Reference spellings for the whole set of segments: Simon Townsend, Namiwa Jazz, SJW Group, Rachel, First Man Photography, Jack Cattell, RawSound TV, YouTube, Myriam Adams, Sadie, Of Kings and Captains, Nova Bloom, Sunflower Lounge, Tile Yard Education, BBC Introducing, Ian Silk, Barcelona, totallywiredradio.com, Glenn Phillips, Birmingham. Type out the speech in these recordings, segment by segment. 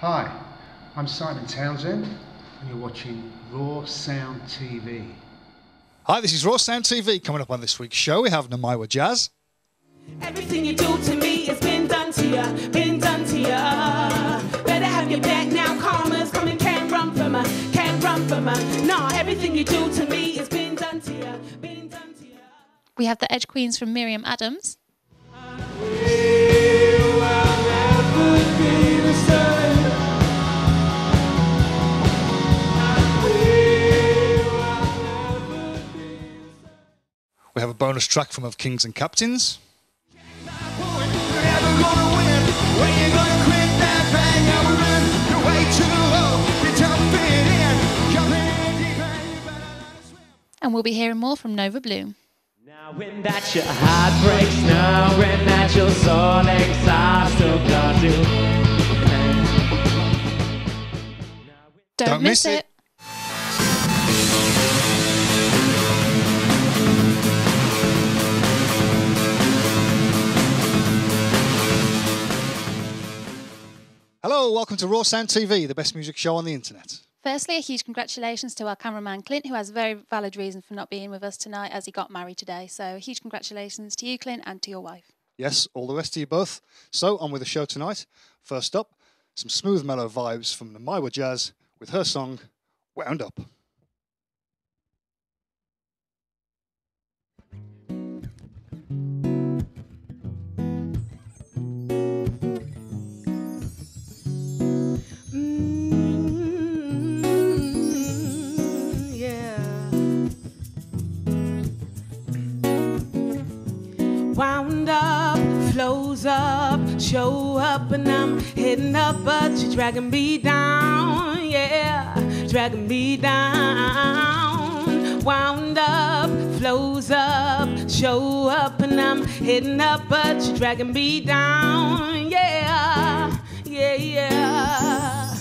Hi, I'm Simon Townsend and you're watching RawSound TV. Hi, this is RawSound TV. Coming up on this week's show, we have Namiwa Jazz. Everything you do to me has been done to ya, been done to ya. Better have your back now, karma's coming, can't run from her, can't run from her. No, everything you do to me has been done to ya, been done to ya. We have the Edge Queens from Myriam Adams. We have a bonus track from Of Kings and Captains. And we'll be hearing more from Nova Bloom. Now when that your heart breaks, now when that your soul aches, I've still got you. Don't miss it. Hello, welcome to RawSound TV, the best music show on the internet. Firstly, a huge congratulations to our cameraman Clint, who has a very valid reason for not being with us tonight as he got married today. So huge congratulations to you, Clint, and to your wife. Yes, all the rest of you both. So on with the show tonight. First up, some smooth mellow vibes from Namiwa Jazz with her song, Wound Up. Wound up, flows up, show up, and I'm heading up, but you're dragging me down, yeah, dragging me down. Wound up, flows up, show up, and I'm heading up, but you're dragging me down, yeah, yeah, yeah.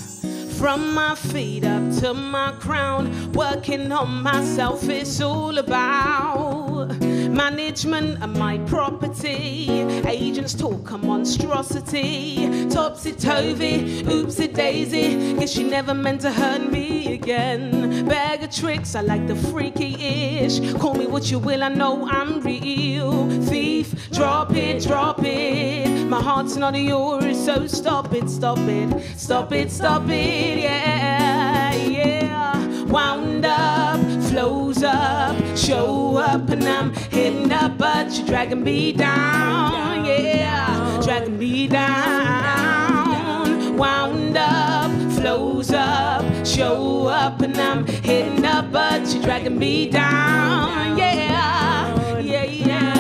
From my feet up to my crown, working on myself, it's all about management of my property. Agents talk a monstrosity. Topsy-turvy, oopsie-daisy. Guess she never meant to hurt me again. Bag of tricks, I like the freaky-ish. Call me what you will, I know I'm real. Thief, drop it, drop it. My heart's not yours, so stop it, stop it. Stop it, stop it, yeah, yeah. Wound up, flows up, show up, and I'm hitting up, but you're dragging me down, yeah, dragging me down. Wound up, flows up, show up, and I'm hitting up, but you're dragging me down, yeah, yeah, yeah.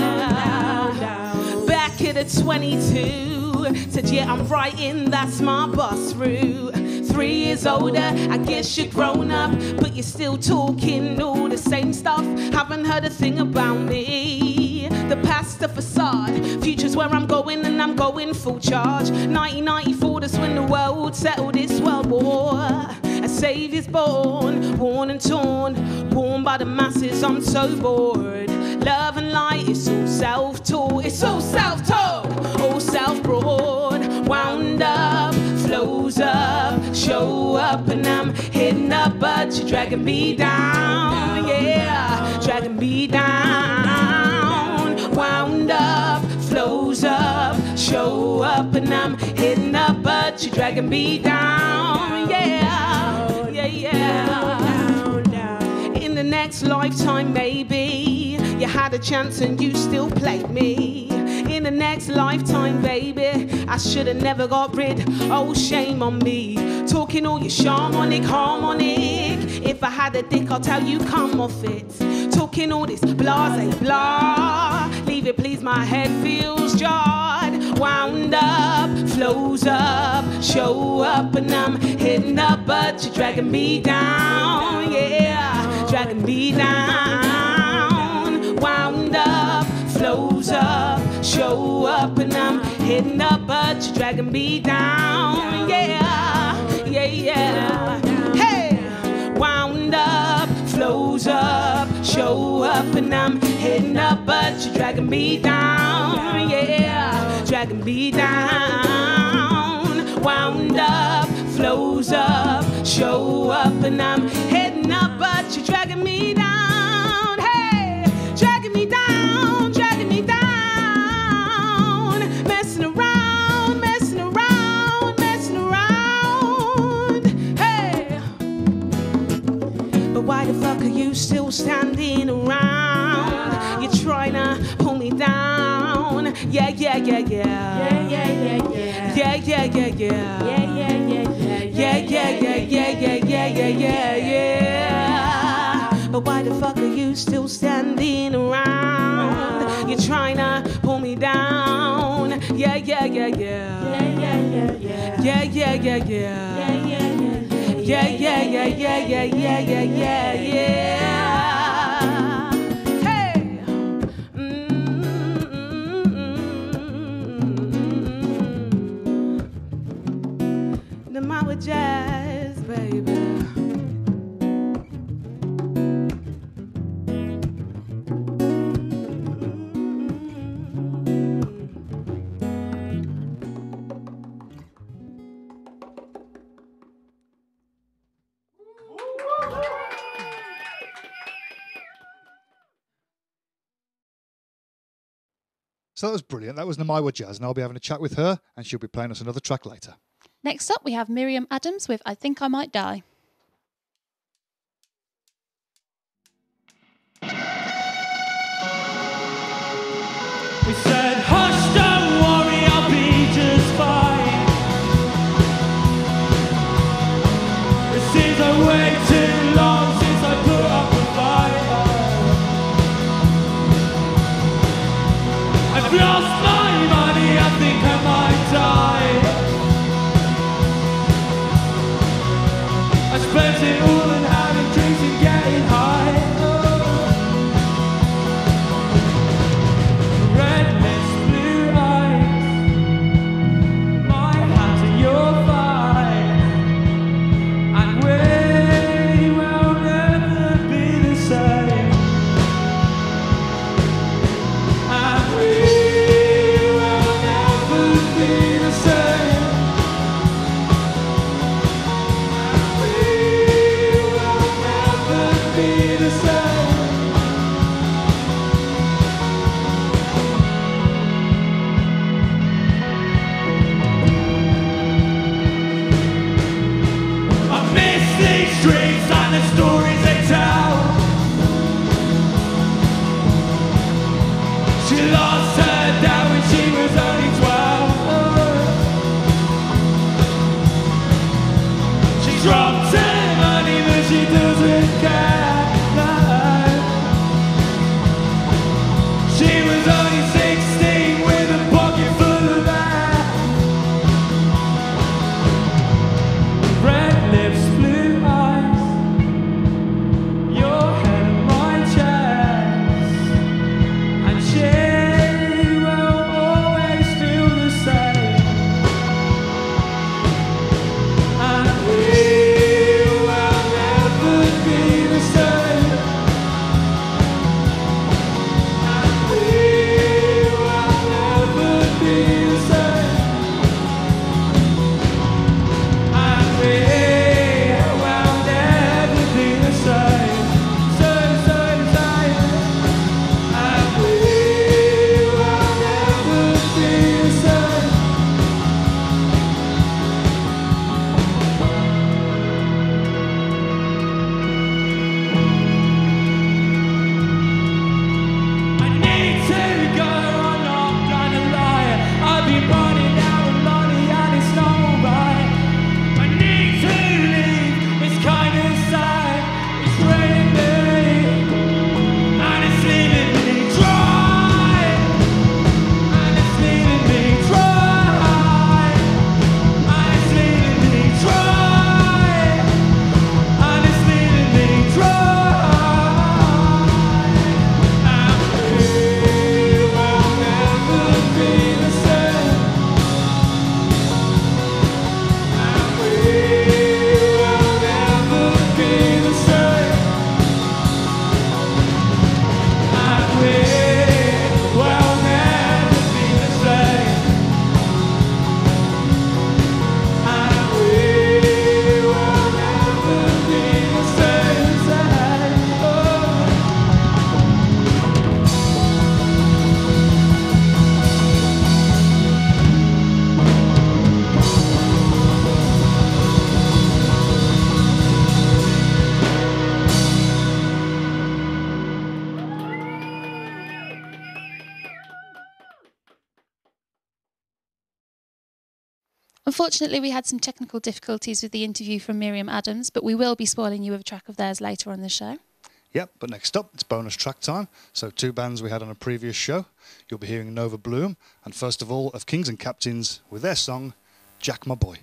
Back at a 22, said yeah, I'm writing, that's my bus route. 3 years older, I guess you're grown up, but you're still talking all the same stuff. Haven't heard a thing about me. The past, the facade, future's where I'm going, and I'm going full charge. 1994, that's when the world settled its world war. A savior's born, worn and torn, worn by the masses, I'm so bored. Love and light, it's all self-taught, it's all self-taught, all self-brought. Wound up, flows up, show up, and I'm hitting up, but you're dragging me down, yeah, dragging me down. Wound up, flows up, show up, and I'm hitting up, but you're dragging me down, yeah, yeah, yeah. In the next lifetime, maybe you had a chance and you still played me. In the next lifetime, baby, I should have never got rid. Oh, shame on me. Talking all your shamanic, harmonic. If I had a dick, I'll tell you, come off it. Talking all this blah, say blah. Leave it, please, my head feels jarred. Wound up, flows up, show up, and I'm hitting up, but you're dragging me down, yeah, dragging me down. Wound up, flows up, show up, and I'm hitting up, but you're dragging me down, yeah, yeah, yeah. Hey! Wound up, flows up, show up, and I'm hitting up, but you're dragging me down, yeah, dragging me down. Wound up, flows up, show up, and I'm heading up, but you're dragging me down. Hey, dragging me down, messing around. Hey, but why the fuck are you still standing around? You're trying to pull me down. Yeah. But why the fuck are you still standing around? You're trying to pull me down. Namiwa Jazz, baby. So that was brilliant. That was Namiwa Jazz, and I'll be having a chat with her, and she'll be playing us another track later. Next up, we have Myriam Adams with I Think I Might Die. We said, hush, don't worry, I'll be just fine. It seems I way too long since I put up a fight. I've lost my money, I think I might die. Spent it all and having drinks and getting high. Oh. Redness, blue eyes, my hands are your fire, and we will never be the same. And we will never be the same. Be the same. Unfortunately, we had some technical difficulties with the interview from Myriam Adams, but we will be spoiling you with a track of theirs later on the show. Yep, but next up, it's bonus track time. So two bands we had on a previous show. You'll be hearing Nova Bloom, and first of all, Of Kings and Captains with their song, Jack My Boy.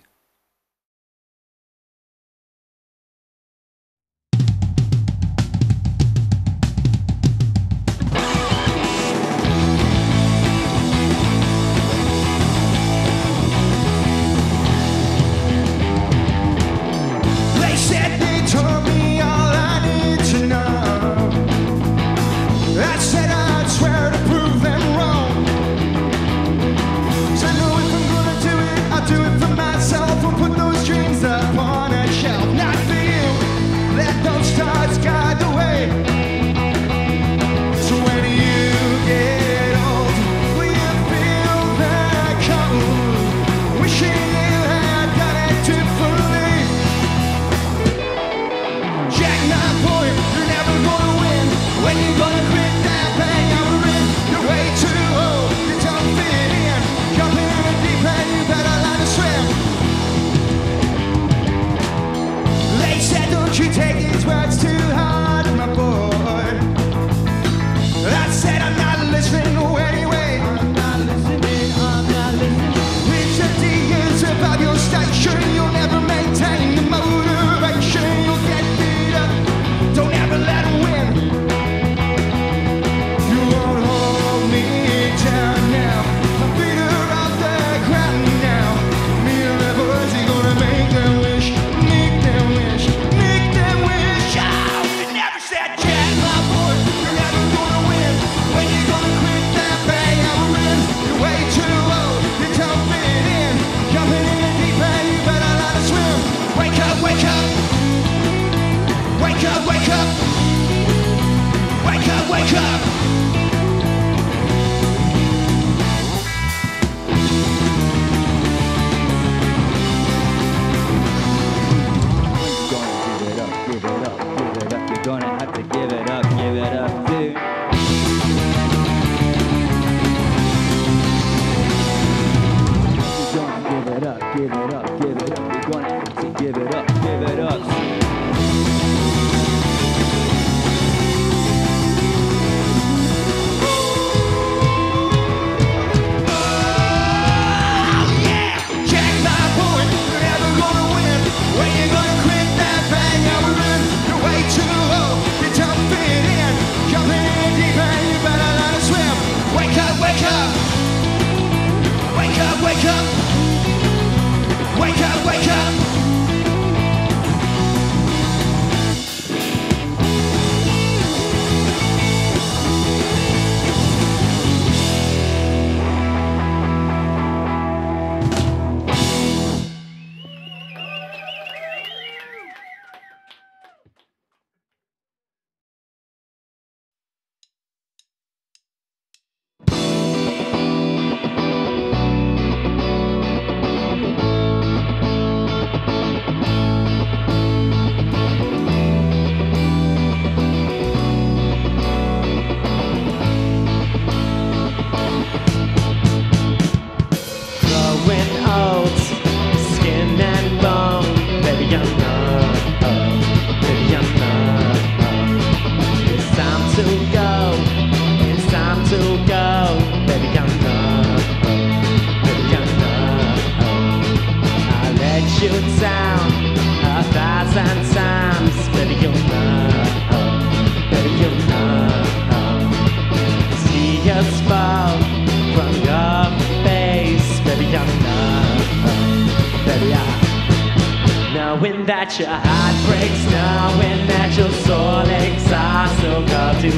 That your heart breaks now, and that your soul exhausts, so come to.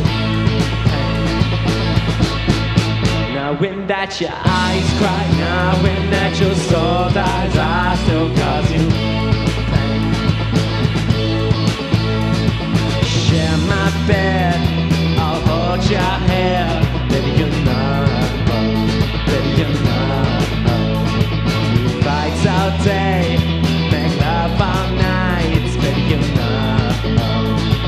Now, when that your eyes cry now, when that your soul dies, I still cause you pain. Share my bed, I'll hold your hair, baby, you're not, baby, you're not. We fight all day, make love all night.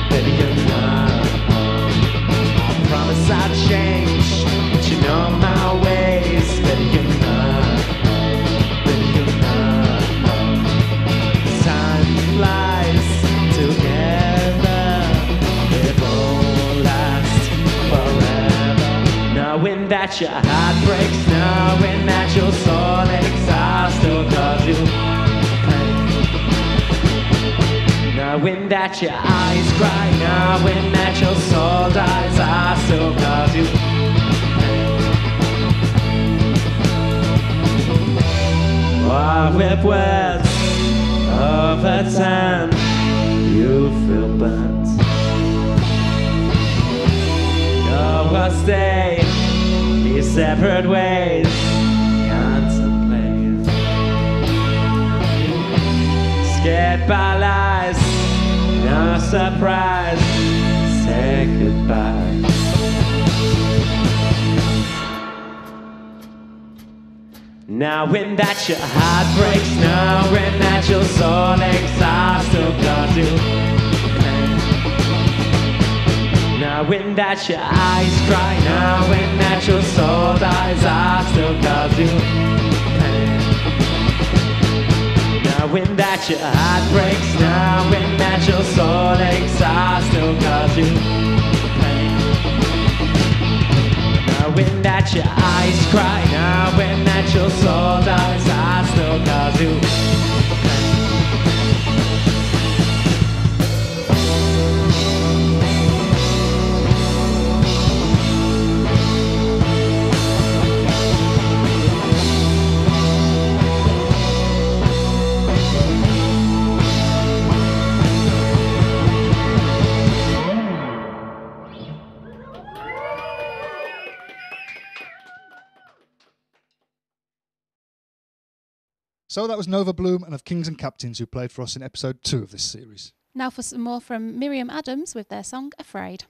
Baby, you're not. I promise I'll change, but you know my ways. Baby, you're not. Baby, you're not. that your heart breaks now and that your soul aches. I still love you. Knowing that your eyes cry, knowing that your soul dies, I still love you. I whip words over time, you feel burnt. No, we'll stay these separate ways, contemplate. Scared by lies, no surprise, say goodbye. Now when that your heart breaks, now when that your soul aches, I still got you. Now when that your eyes cry, now when that your soul dies, I still got you. Now when that your heart breaks, now when that your soul aches, I still got you. When that your eyes cry, now when that your soul dies, I still love you. So that was Nova Bloom and Of Kings and Captains, who played for us in episode 2 of this series. Now for some more from Myriam Adams with their song Afraid.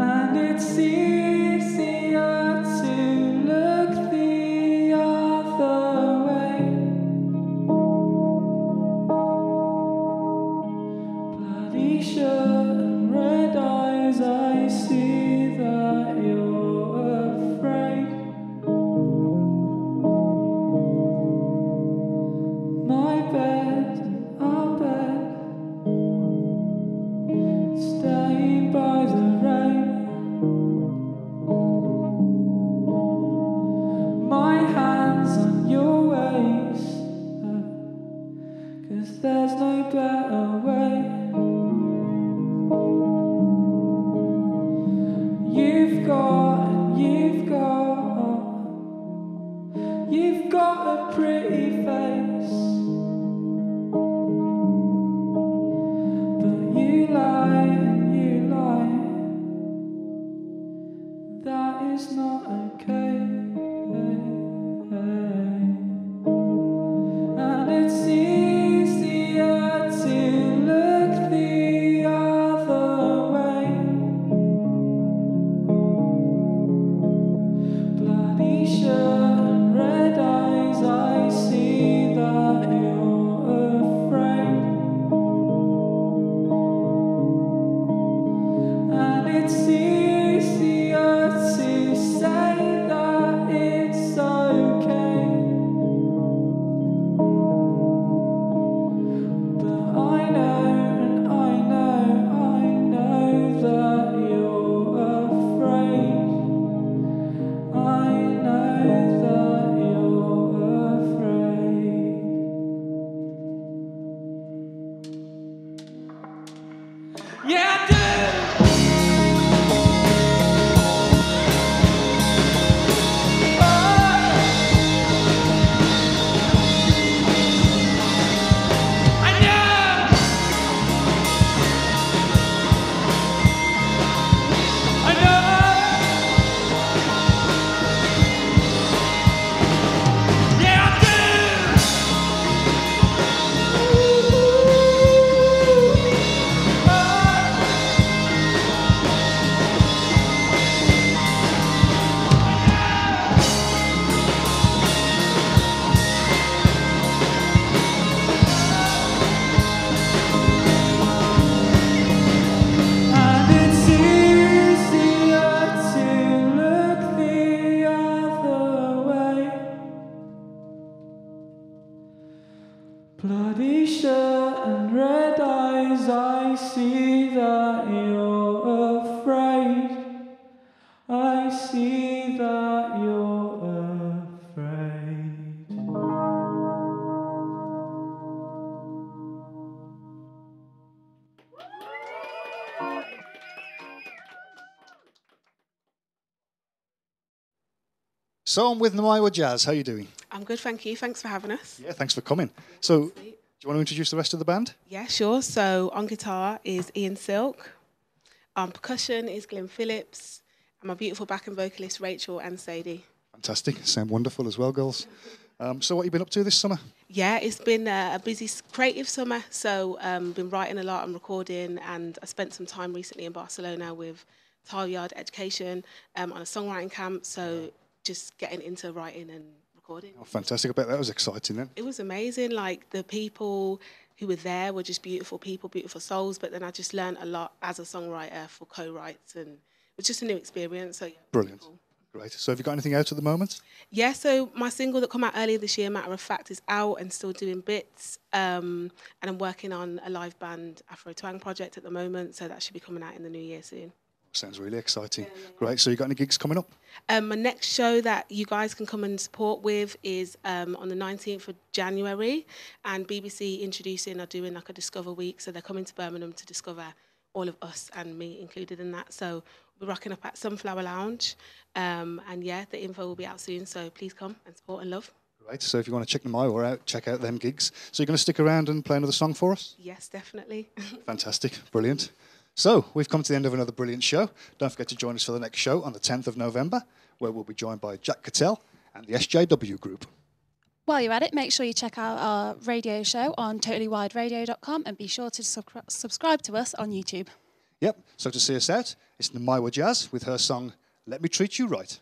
And it's easier to t-shirt and red eyes, I see that you're afraid. I see that you're afraid. So I'm with Namiwa Jazz. How are you doing? I'm good, thank you. Thanks for having us. Yeah, thanks for coming. So, do you want to introduce the rest of the band? Yeah, sure. So, on guitar is Ian Silk. On percussion is Glenn Phillips. And my beautiful backing vocalists, Rachel and Sadie. Fantastic. Sound wonderful as well, girls. So, what have you been up to this summer? Yeah, it's been a busy creative summer. So, been writing a lot and recording. And I spent some time recently in Barcelona with Tile Yard Education on a songwriting camp. So, just getting into writing and... Oh, fantastic. I bet that was exciting then. It was amazing. Like, the people who were there were just beautiful people, beautiful souls. But then I just learned a lot as a songwriter for co-writes, and it was just a new experience. So, yeah, brilliant. Cool. Great. So have you got anything out at the moment? Yeah, so my single that came out earlier this year, Matter of Fact, is out and still doing bits. And I'm working on a live band Afro Twang project at the moment, so that should be coming out in the new year soon. Sounds really exciting. Yeah. Great. So you got any gigs coming up? My next show that you guys can come and support with is on the 19th of January, and BBC Introducing are doing like a Discover Week, so they're coming to Birmingham to discover all of us and me included in that. So we're rocking up at Sunflower Lounge, and yeah, the info will be out soon, so please come and support and love. Right, so if you want to check them out, check out them gigs. So you're going to stick around and play another song for us? Yes, definitely. Fantastic. Brilliant. So, we've come to the end of another brilliant show. Don't forget to join us for the next show on the 10th of November, where we'll be joined by Jack Cattell and the SJW Group. While you're at it, make sure you check out our radio show on totallywiredradio.com and be sure to subscribe to us on YouTube. Yep, so to see us out, it's Namiwa Jazz with her song, Let Me Treat You Right.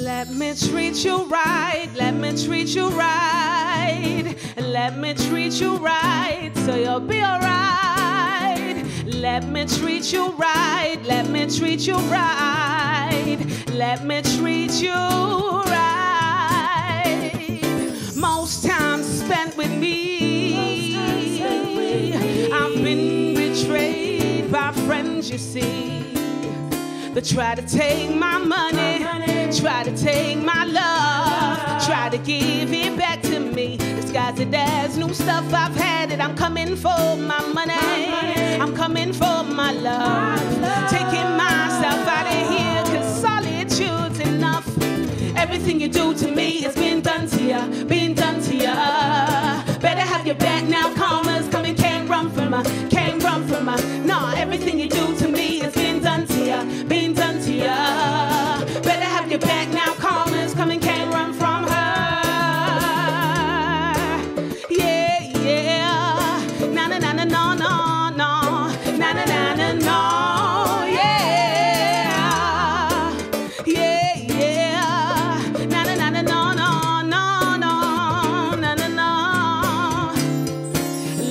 Let me treat you right, let me treat you right, let me treat you right, so you'll be alright. Let me treat you right, let me treat you right, let me treat you right. Most time spent with me, I've been betrayed by friends, you see. They try to take my money. Try to take my love, try to give it back to me. Disguise it as new stuff, I've had it. I'm coming for my money, I'm coming for my love. Taking myself out of here, cause solitude's enough. Everything you do to me has been done to ya, been done to ya. Better have your back now, karma's coming, can't run from her, can't run from her. Nah, everything you do to me has been done to ya, been done to ya. Back now, karma's coming, can't run from her. Yeah, yeah. Na na na na no no no. Na na na na no. Yeah, yeah, yeah. Na na na na no no no no. Na na na.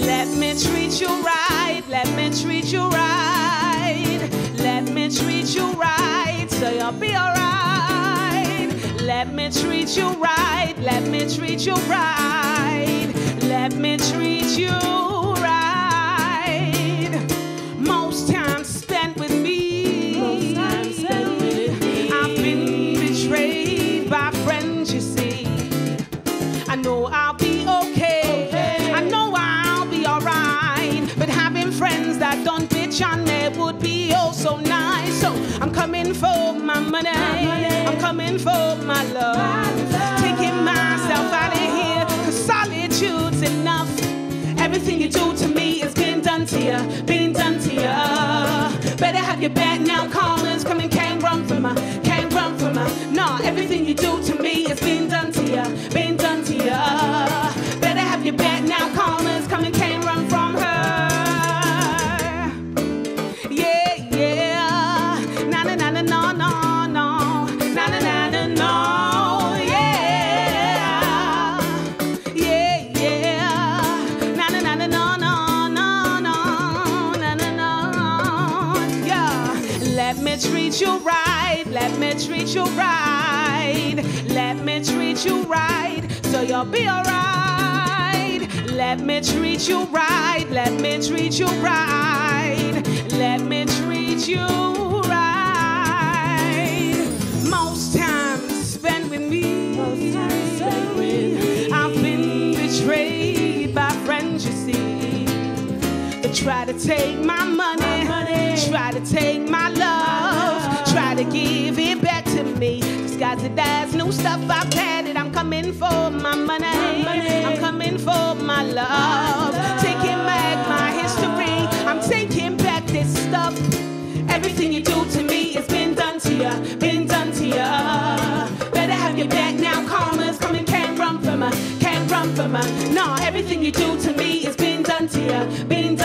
Let me treat you right. Let me treat you right. Let me treat you right, so you'll be alright. Let me treat you right, let me treat you right, let me treat you right. Most time spent with me, I've been betrayed by friends, you see. I know I'll be okay, I know I'll be alright, but having friends that don't bitch on me would be oh so nice. So I'm coming for my money, I'm coming for my love. Taking myself out of here, cause solitude's enough. Everything you do to me has been done to ya, been done to ya. Better have your back now, karma's coming, can't run from her, can't run from her. Nah, everything you do to me has been done to ya, been done to ya. Better have your back now, karma's coming, can't run from her. Yeah, yeah. Na na na na no no no. you right. Let me treat you right, so you'll be alright. Let me treat you right. Let me treat you right. Let me treat you right. Most time spent with me. Most time spent with me. I've been betrayed by friends, you see. They try to take my money. Try to take my love, try to give it back to me. Disguise it as new stuff, I've had it. I'm coming for my money, I'm coming for my love. Taking back my history, I'm taking back this stuff. Everything you do to me has been done to ya, been done to ya. Better have your back now, karma's coming, can't run from her, can't run from her. No, everything you do to me has been done to ya, been